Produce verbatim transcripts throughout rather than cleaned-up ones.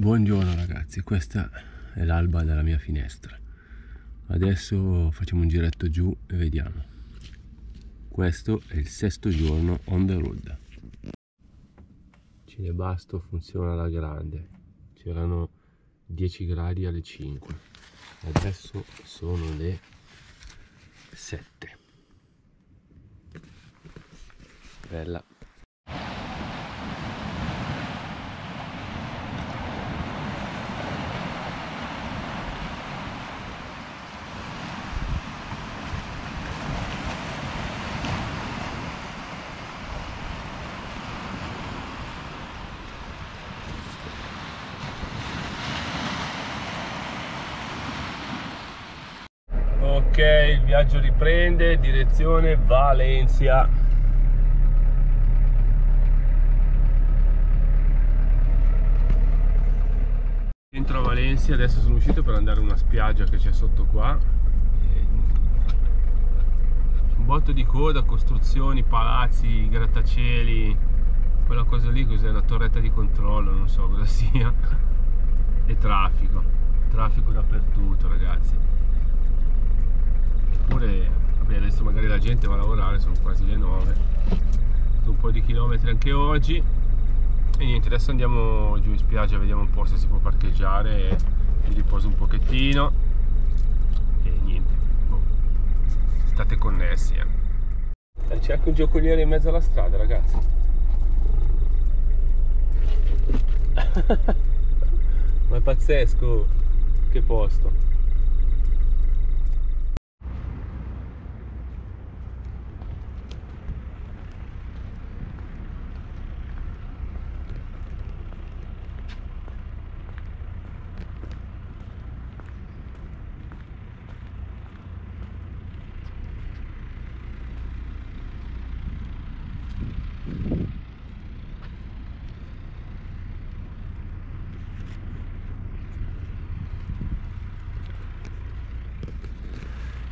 Buongiorno ragazzi, questa è l'alba dalla mia finestra. Adesso facciamo un giretto giù e vediamo. Questo è il sesto giorno on the road. Cinebasto funziona alla grande. C'erano dieci gradi alle cinque. Adesso sono le sette. Bella. Ok, il viaggio riprende, direzione Valencia. Entro a Valencia, adesso sono uscito per andare a una spiaggia che c'è sotto qua. Un botto di coda, costruzioni, palazzi, grattacieli, quella cosa lì cos'è? La torretta di controllo, non so cosa sia. E traffico, traffico dappertutto ragazzi. Oppure, vabbè, adesso magari la gente va a lavorare, sono quasi le nove. Un po' di chilometri anche oggi. E niente, adesso andiamo giù in spiaggia, vediamo un po' se si può parcheggiare. Mi riposo un pochettino. E niente, boh. State connessi. Eh. C'è anche un giocoliere in mezzo alla strada, ragazzi. Ma è pazzesco, che posto.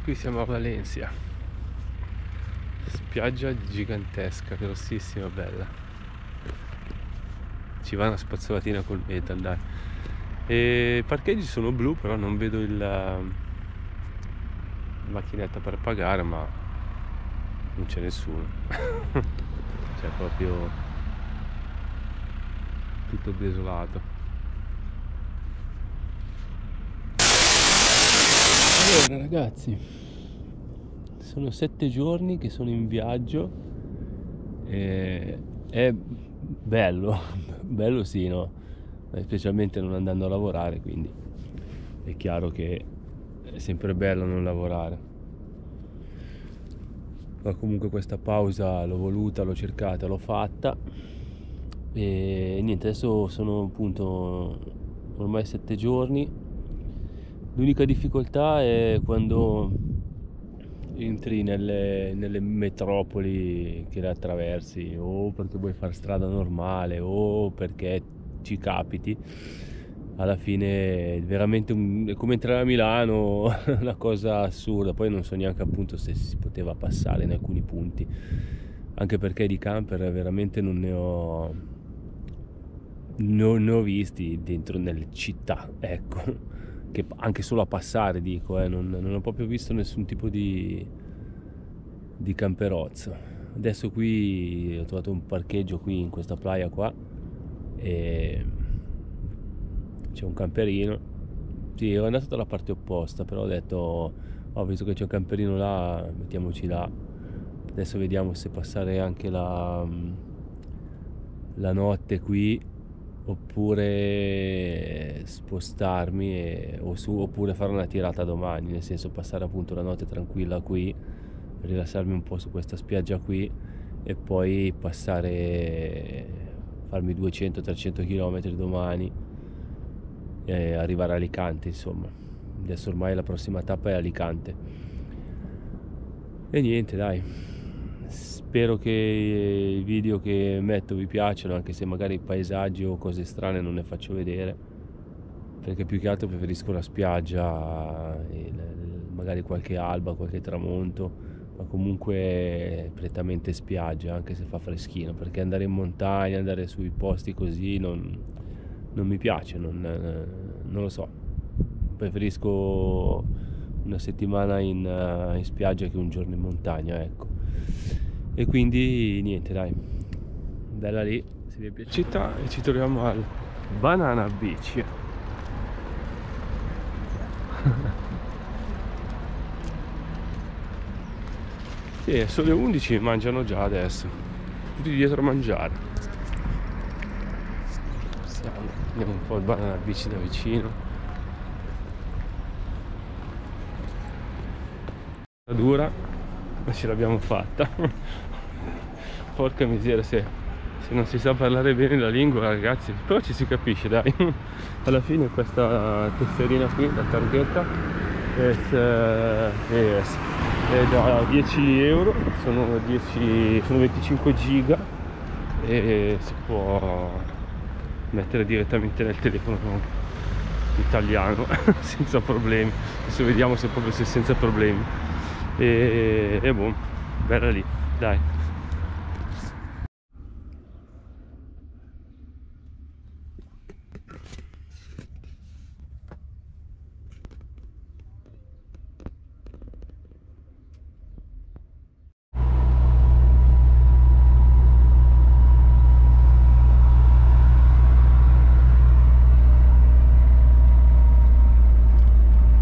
Qui siamo a Valencia, spiaggia gigantesca, grossissima, bella. Ci va una spazzolatina col metal, dai. E i parcheggi sono blu, però non vedo il, la macchinetta per pagare, ma non c'è nessuno. C'è proprio tutto desolato. Allora ragazzi, sono sette giorni che sono in viaggio e è bello, bello sì, no? Specialmente non andando a lavorare, quindi è chiaro che è sempre bello non lavorare. Ma comunque questa pausa l'ho voluta, l'ho cercata, l'ho fatta e niente, adesso sono appunto ormai sette giorni. L'unica difficoltà è quando entri nelle, nelle metropoli che le attraversi, o perché vuoi fare strada normale o perché ci capiti. Alla fine è veramente un, è come entrare a Milano, una cosa assurda. Poi non so neanche appunto se si poteva passare in alcuni punti, anche perché di camper veramente non ne ho, non ne ho visti dentro nelle città, ecco. Che anche solo a passare dico, eh, non, non ho proprio visto nessun tipo di, di camperozzo. Adesso qui ho trovato un parcheggio qui in questa playa qua e c'è un camperino. Sì, ero andato dalla parte opposta, però ho detto, ho visto che c'è un camperino là, mettiamoci là. Adesso vediamo se passare anche la, la notte qui, oppure spostarmi e, o su, oppure fare una tirata domani, nel senso passare appunto la notte tranquilla qui, rilassarmi un po' su questa spiaggia qui e poi passare, farmi duecento trecento chilometri domani e arrivare a Alicante, insomma. Adesso ormai la prossima tappa è Alicante e niente, dai. Spero che i video che metto vi piacciono, anche se magari paesaggi o cose strane non ne faccio vedere, perché più che altro preferisco la spiaggia, magari qualche alba, qualche tramonto, ma comunque prettamente spiaggia, anche se fa freschino, perché andare in montagna, andare sui posti così non, non mi piace, non, non lo so, preferisco una settimana in, in spiaggia che un giorno in montagna, ecco. E quindi niente, dai, bella lì, se vi è piaciuta, e ci troviamo al Banana Beach. Sì, è solo le undici, mangiano già adesso, tutti dietro a mangiare. Andiamo un po' al Banana Beach da vicino. Dura, ma ce l'abbiamo fatta. Porca miseria, se, se non si sa parlare bene la lingua, ragazzi, però ci si capisce, dai. Alla fine questa tesserina qui, la targhetta è, è da dieci euro, sono, dieci, sono venticinque giga e si può mettere direttamente nel telefono italiano senza problemi. Adesso vediamo se proprio se senza problemi. E, e boh, bella lì, dai.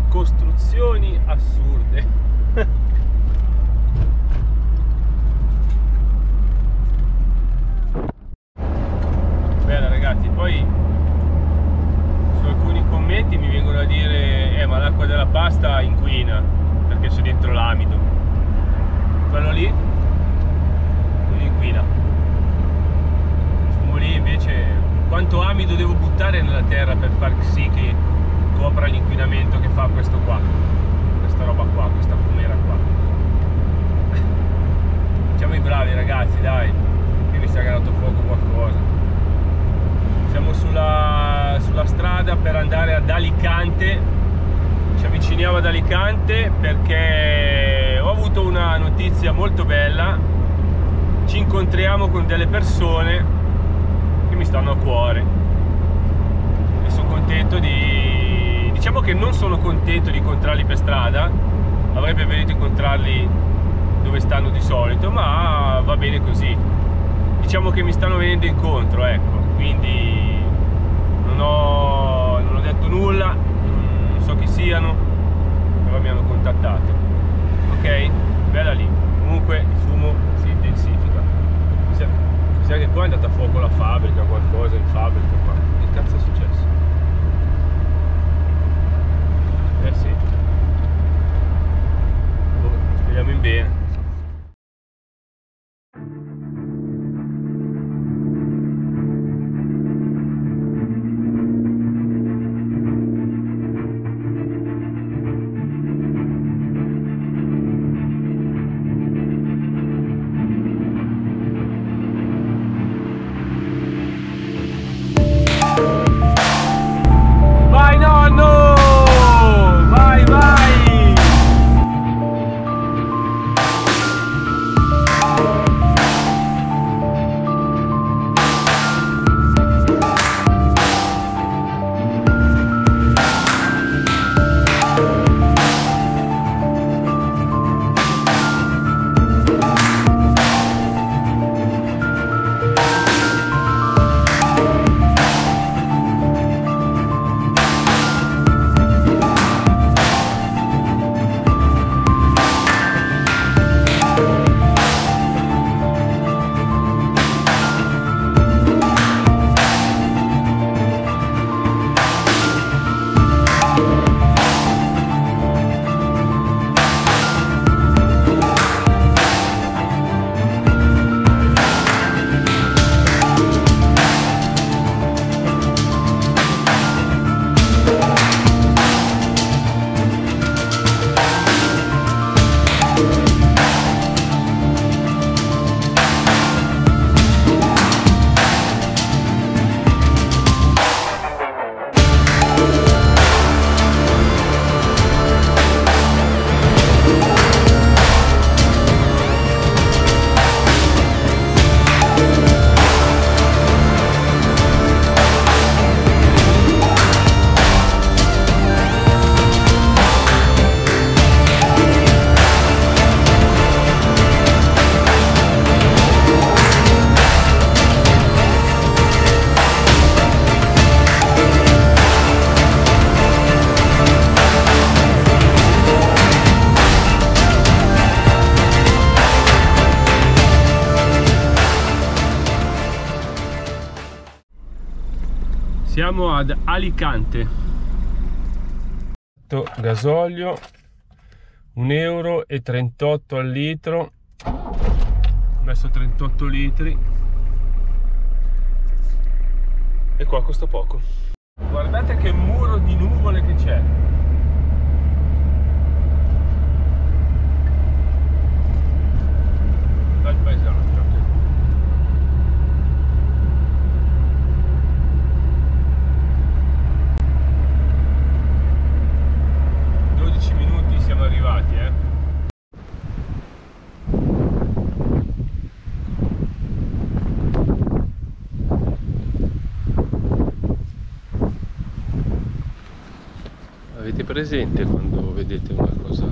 Costruzioni assurde. Bella, ragazzi, poi su alcuni commenti mi vengono a dire eh ma l'acqua della pasta inquina perché c'è dentro l'amido, quello lì non inquina, fumo lì invece. Quanto amido devo buttare nella terra per far sì che copra l'inquinamento che fa questo qua, questa roba qua, questa fumera qua? Siamo i bravi, ragazzi, dai, che mi sta aggarato fuoco qualcosa. Siamo sulla, sulla strada per andare ad Alicante, ci avviciniamo ad Alicante perché ho avuto una notizia molto bella. Ci incontriamo con delle persone che mi stanno a cuore e sono contento di... Diciamo che non sono contento di incontrarli per strada, avrei preferito incontrarli dove stanno di solito, ma va bene così. Diciamo che mi stanno venendo incontro, ecco, quindi non ho, non ho detto nulla, non so chi siano, però mi hanno contattato. Ok, bella lì. Comunque il fumo si intensifica. Mi sa, mi sa che qua è andata a fuoco la fabbrica, qualcosa in fabbrica qua. Che cazzo è successo? Eh sì, speriamo in bene. Siamo ad Alicante. Gasolio un euro e trentotto al litro. Ho messo trentotto litri e qua costa poco. Guardate che muro di nuvole che c'è. Dal paesaggio. dodici minuti siamo arrivati, eh. Avete presente quando vedete una cosa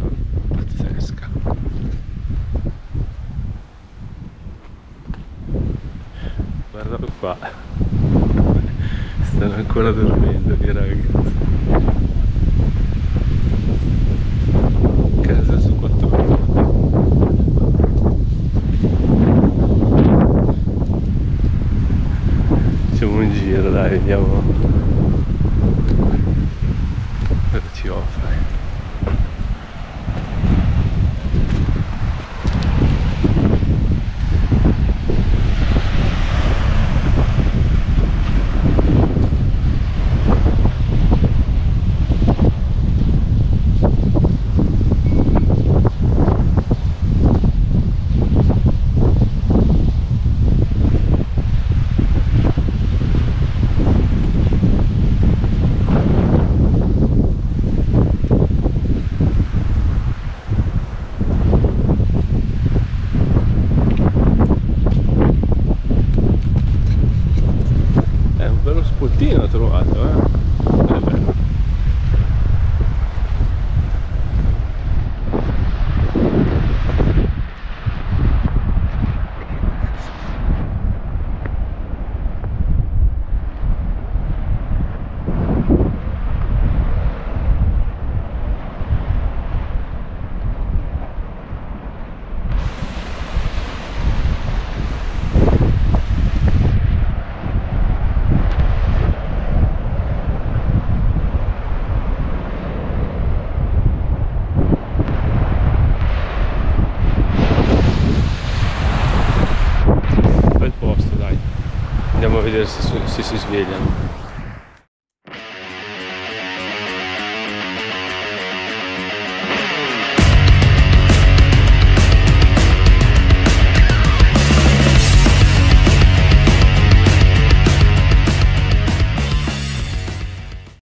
pazzesca? Guardalo qua. Stanno ancora dormendo i ragazzi. Casa su quattro ruote. Facciamo un giro, dai, vediamo cosa ci offre. Ho trovato, eh? È bello. Posto, dai, andiamo a vedere se, se si svegliano.